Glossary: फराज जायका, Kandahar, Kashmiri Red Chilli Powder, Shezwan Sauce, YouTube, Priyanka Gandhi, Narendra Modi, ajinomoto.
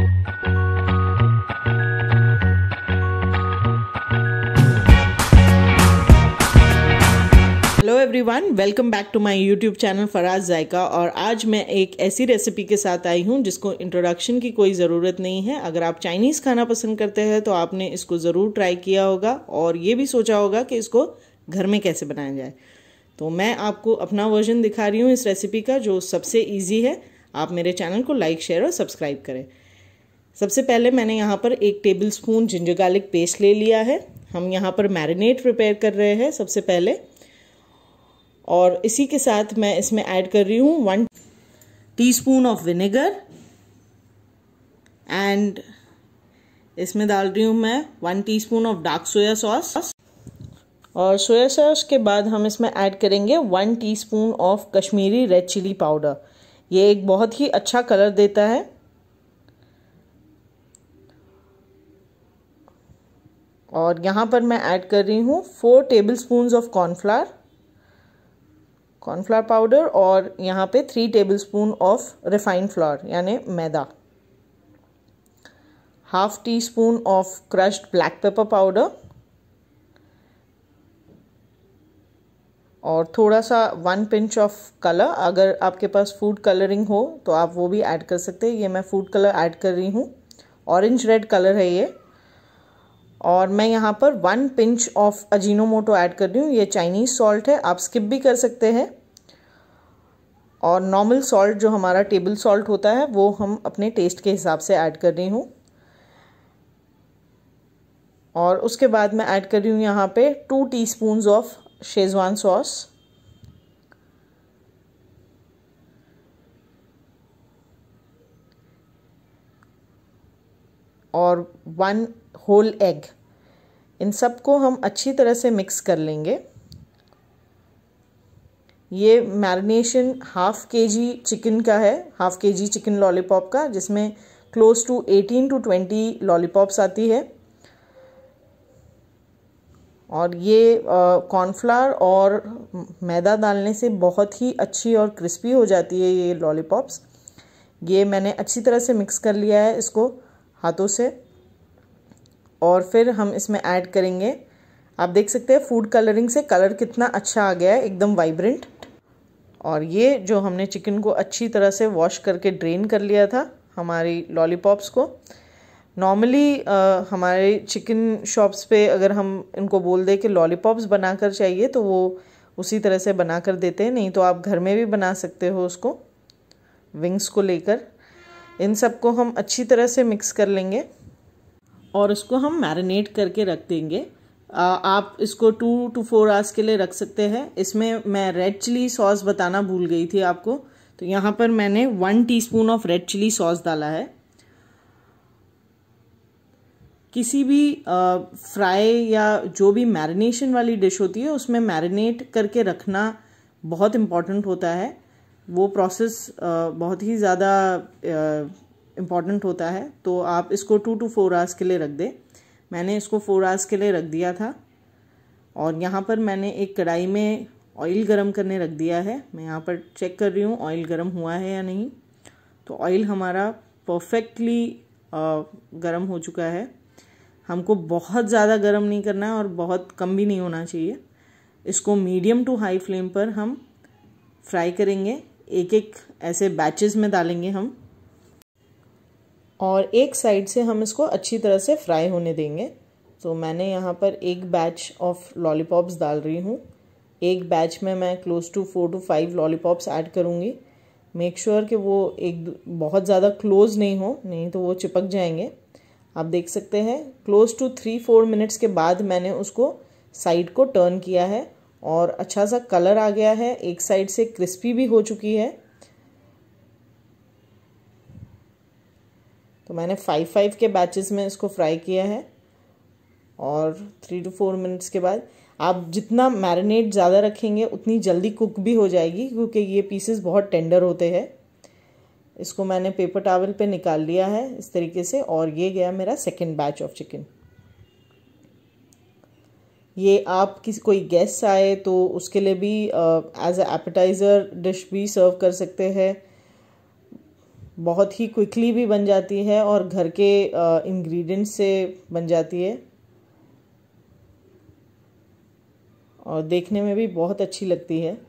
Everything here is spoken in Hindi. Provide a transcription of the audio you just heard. Hello everyone, welcome back to my YouTube channel फराज जायका। और आज मैं एक ऐसी रेसिपी के साथ आई हूं जिसको इंट्रोडक्शन की कोई ज़रूरत नहीं है। अगर आप चाइनीज़ खाना पसंद करते हैं तो आपने इसको ज़रूर ट्राई किया होगा और ये भी सोचा होगा कि इसको घर में कैसे बनाया जाए। तो मैं आपको अपना वर्जन दिखा रही हूँ इस रेसिपी का, जो सबसे ईजी है। आप मेरे चैनल को लाइक, शेयर और सब्सक्राइब करें। सबसे पहले मैंने यहाँ पर 1 tablespoon ginger garlic paste ले लिया है। हम यहाँ पर मैरिनेट प्रिपेयर कर रहे हैं सबसे पहले, और इसी के साथ मैं इसमें ऐड कर रही हूँ 1 टीस्पून ऑफ विनेगर, एंड इसमें डाल रही हूँ मैं 1 teaspoon of dark soya sauce. और सोया सॉस के बाद हम इसमें ऐड करेंगे 1 teaspoon of Kashmiri red chilli powder. ये एक बहुत ही अच्छा कलर देता है। और यहाँ पर मैं ऐड कर रही हूँ 4 tablespoon of cornflour powder, और यहाँ पे 3 tablespoon of refined flour यानी मैदा, 1/2 teaspoon of crushed black pepper powder, और थोड़ा सा 1 पिंच ऑफ कलर। अगर आपके पास फूड कलरिंग हो तो आप वो भी ऐड कर सकते हैं। ये मैं फूड कलर ऐड कर रही हूँ, ऑरेंज रेड कलर है ये। और मैं यहाँ पर 1 पिंच ऑफ अजीनोमोटो ऐड कर रही हूँ। ये चाइनीज़ सॉल्ट है, आप स्किप भी कर सकते हैं। और नॉर्मल सॉल्ट जो हमारा टेबल सॉल्ट होता है वो हम अपने टेस्ट के हिसाब से ऐड कर रही हूँ। और उसके बाद मैं ऐड कर रही हूँ यहाँ पे 2 टीस्पून ऑफ शेजवान सॉस, और 1 होल एग। इन सब को हम अच्छी तरह से मिक्स कर लेंगे। ये मैरिनेशन 1/2 केजी चिकन का है, 1/2 केजी चिकन लॉलीपॉप का, जिसमें क्लोज टू 18 to 20 लॉलीपॉप्स आती है। और ये कॉर्नफ्लावर और मैदा डालने से बहुत ही अच्छी और क्रिस्पी हो जाती है ये लॉलीपॉप्स। ये मैंने अच्छी तरह से मिक्स कर लिया है इसको हाथों से। और फिर हम इसमें ऐड करेंगे, आप देख सकते हैं फूड कलरिंग से कलर कितना अच्छा आ गया है, एकदम वाइब्रेंट। और ये जो हमने चिकन को अच्छी तरह से वॉश करके ड्रेन कर लिया था हमारी लॉलीपॉप्स को। नॉर्मली हमारे चिकन शॉप्स पे अगर हम इनको बोल दें कि लॉलीपॉप्स बनाकर चाहिए तो वो उसी तरह से बना कर देते हैं। नहीं तो आप घर में भी बना सकते हो उसको, विंग्स को लेकर। इन सबको हम अच्छी तरह से मिक्स कर लेंगे और इसको हम मैरिनेट करके रख देंगे। आप इसको 2 to 4 आवर्स के लिए रख सकते हैं। इसमें मैं रेड चिली सॉस बताना भूल गई थी आपको, तो यहाँ पर मैंने 1 teaspoon of red chilli sauce डाला है। किसी भी फ्राई या जो भी मैरिनेशन वाली डिश होती है उसमें मैरिनेट करके रखना बहुत इम्पॉर्टेंट होता है। वो प्रोसेस बहुत ही ज़्यादा इम्पॉर्टेंट होता है। तो आप इसको 2 to 4 आवर्स के लिए रख दें। मैंने इसको 4 आवर्स के लिए रख दिया था। और यहाँ पर मैंने एक कढ़ाई में ऑयल गरम करने रख दिया है। मैं यहाँ पर चेक कर रही हूँ ऑयल गरम हुआ है या नहीं। तो ऑयल हमारा परफेक्टली गरम हो चुका है। हमको बहुत ज़्यादा गरम नहीं करना है और बहुत कम भी नहीं होना चाहिए। इसको मीडियम टू हाई फ्लेम पर हम फ्राई करेंगे, एक एक ऐसे बैचेस में डालेंगे हम। और एक साइड से हम इसको अच्छी तरह से फ्राई होने देंगे। तो मैंने यहाँ पर 1 बैच ऑफ लॉलीपॉप्स डाल रही हूँ। 1 बैच में मैं close to 4 to 5 lollipops add करूँगी। मेक श्योर कि वो एक बहुत ज़्यादा क्लोज नहीं हो, नहीं तो वो चिपक जाएंगे। आप देख सकते हैं क्लोज टू 3-4 मिनट्स के बाद मैंने उसको साइड को टर्न किया है और अच्छा सा कलर आ गया है। एक साइड से क्रिस्पी भी हो चुकी है। तो मैंने 5-5 के बैचेस में इसको फ्राई किया है। और 3 to 4 मिनट्स के बाद आप जितना मैरिनेट ज़्यादा रखेंगे उतनी जल्दी कुक भी हो जाएगी, क्योंकि ये पीसेस बहुत टेंडर होते हैं। इसको मैंने पेपर टॉवल पे निकाल लिया है इस तरीके से। और ये गया मेरा 2nd बैच ऑफ चिकन। ये आप कोई गेस्ट आए तो उसके लिए भी एज ए एपेटाइज़र डिश भी सर्व कर सकते हैं। बहुत ही क्विकली भी बन जाती है और घर के इंग्रेडिएंट्स से बन जाती है और देखने में भी बहुत अच्छी लगती है।